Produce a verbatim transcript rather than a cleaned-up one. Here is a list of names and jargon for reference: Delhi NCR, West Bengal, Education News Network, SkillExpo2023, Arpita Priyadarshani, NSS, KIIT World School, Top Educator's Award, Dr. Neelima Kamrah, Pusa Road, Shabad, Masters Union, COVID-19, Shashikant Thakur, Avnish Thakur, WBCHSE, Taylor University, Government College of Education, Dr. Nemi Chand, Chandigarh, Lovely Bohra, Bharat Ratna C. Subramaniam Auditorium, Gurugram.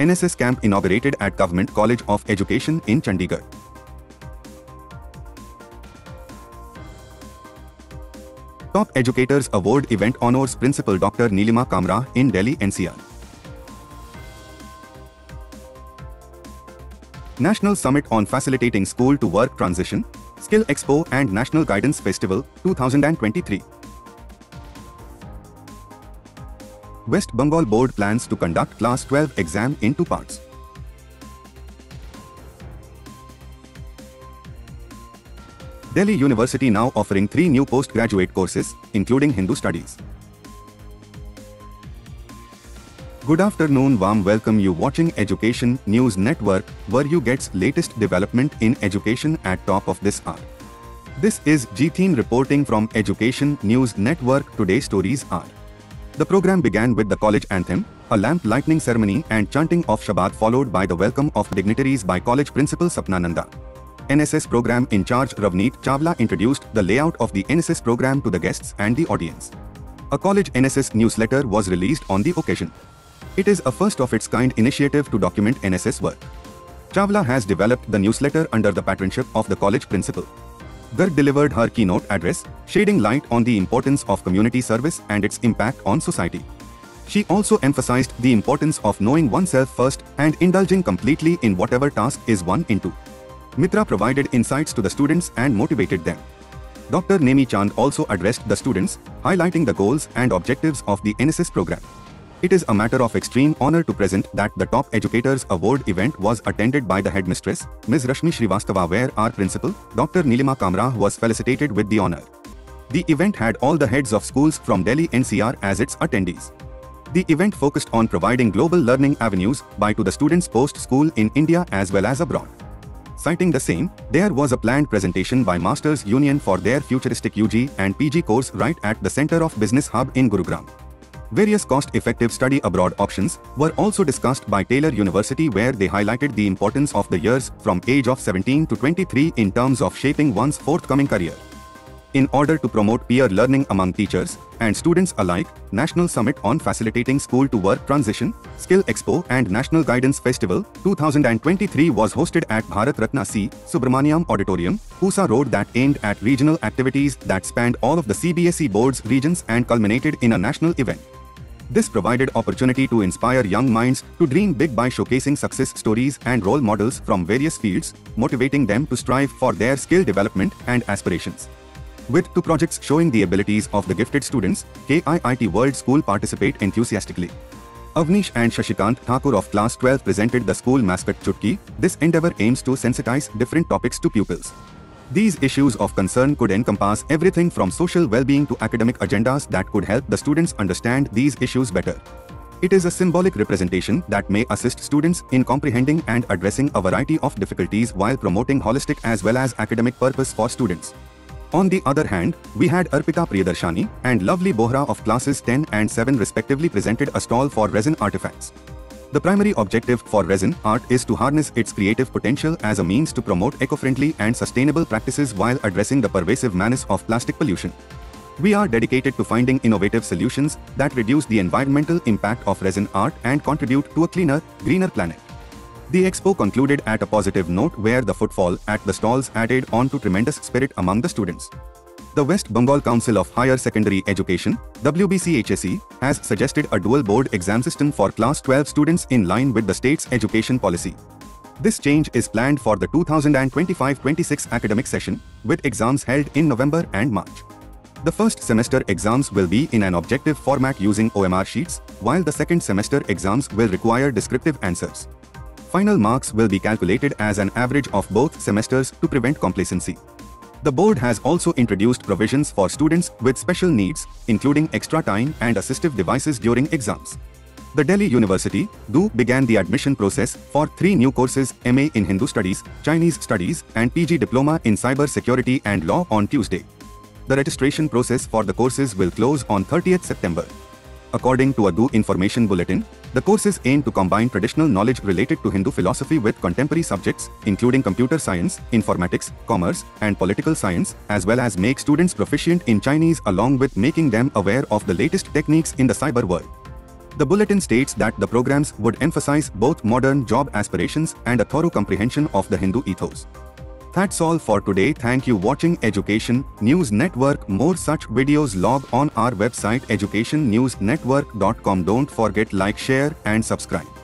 N S S camp inaugurated at Government College of Education in Chandigarh. Top Educators Award event honors Principal Doctor Neelima Kamrah in Delhi N C R. National Summit on Facilitating School-to-Work Transition, Skill Expo and National Guidance Festival, twenty twenty-three. West Bengal Board plans to conduct Class twelve exam in two parts. Delhi University now offering three new postgraduate courses, including Hindu Studies. Good afternoon, warm welcome you watching Education News Network, where you gets latest development in education at top of this hour. This is G-Theme reporting from Education News Network. Today's stories are: the program began with the college anthem, a lamp lighting ceremony and chanting of Shabad followed by the welcome of dignitaries by college principal Sapna Nanda. N S S program in charge Ravneet Chawla introduced the layout of the N S S program to the guests and the audience. A college N S S newsletter was released on the occasion. It is a first-of-its-kind initiative to document N S S work. Chawla has developed the newsletter under the patronship of the college principal. Garg delivered her keynote address, shedding light on the importance of community service and its impact on society. She also emphasized the importance of knowing oneself first and indulging completely in whatever task is one into. Mitra provided insights to the students and motivated them. Doctor Nemi Chand also addressed the students, highlighting the goals and objectives of the N S S program. It is a matter of extreme honor to present that the Top Educators Award event was attended by the headmistress, Miz Rashmi Srivastava, where our principal, Doctor Neelima Kamrah, was felicitated with the honor. The event had all the heads of schools from Delhi N C R as its attendees. The event focused on providing global learning avenues by to the students post-school in India as well as abroad. Citing the same, there was a planned presentation by Masters Union for their futuristic U G and P G course right at the center of Business Hub in Gurugram. Various cost-effective study abroad options were also discussed by Taylor University, where they highlighted the importance of the years from age of seventeen to twenty-three in terms of shaping one's forthcoming career. In order to promote peer learning among teachers and students alike, National Summit on Facilitating School-to-Work Transition, Skill Expo and National Guidance Festival twenty twenty-three was hosted at Bharat Ratna C. Subramaniam Auditorium, Pusa Road, that aimed at regional activities that spanned all of the C B S E boards regions and culminated in a national event. This provided opportunity to inspire young minds to dream big by showcasing success stories and role models from various fields, motivating them to strive for their skill development and aspirations. With two projects showing the abilities of the gifted students, K I I T World School participate enthusiastically. Avnish and Shashikant Thakur of Class twelve presented the school mascot Chutki. This endeavor aims to sensitize different topics to pupils. These issues of concern could encompass everything from social well-being to academic agendas that could help the students understand these issues better. It is a symbolic representation that may assist students in comprehending and addressing a variety of difficulties while promoting holistic as well as academic purpose for students. On the other hand, we had Arpita Priyadarshani and Lovely Bohra of classes ten and seven respectively presented a stall for resin artifacts. The primary objective for resin art is to harness its creative potential as a means to promote eco-friendly and sustainable practices while addressing the pervasive menace of plastic pollution. We are dedicated to finding innovative solutions that reduce the environmental impact of resin art and contribute to a cleaner, greener planet. The expo concluded at a positive note where the footfall at the stalls added on to tremendous spirit among the students. The West Bengal Council of Higher Secondary Education, W B C H S E, has suggested a dual board exam system for Class twelve students in line with the state's education policy. This change is planned for the two thousand twenty-five twenty-six academic session, with exams held in November and March. The first semester exams will be in an objective format using O M R sheets, while the second semester exams will require descriptive answers. Final marks will be calculated as an average of both semesters to prevent complacency. The board has also introduced provisions for students with special needs, including extra time and assistive devices during exams. The Delhi University, D U, began the admission process for three new courses, M A in Hindu Studies, Chinese Studies, and P G Diploma in Cyber Security and Law on Tuesday. The registration process for the courses will close on thirtieth September. According to a D U information bulletin, the courses aim to combine traditional knowledge related to Hindu philosophy with contemporary subjects, including computer science, informatics, commerce, and political science, as well as make students proficient in Chinese along with making them aware of the latest techniques in the cyber world. The bulletin states that the programs would emphasize both modern job aspirations and a thorough comprehension of the Hindu ethos. That's all for today. Thank you watching Education News Network. More such videos log on our website education news network dot com. Don't forget like, share and subscribe.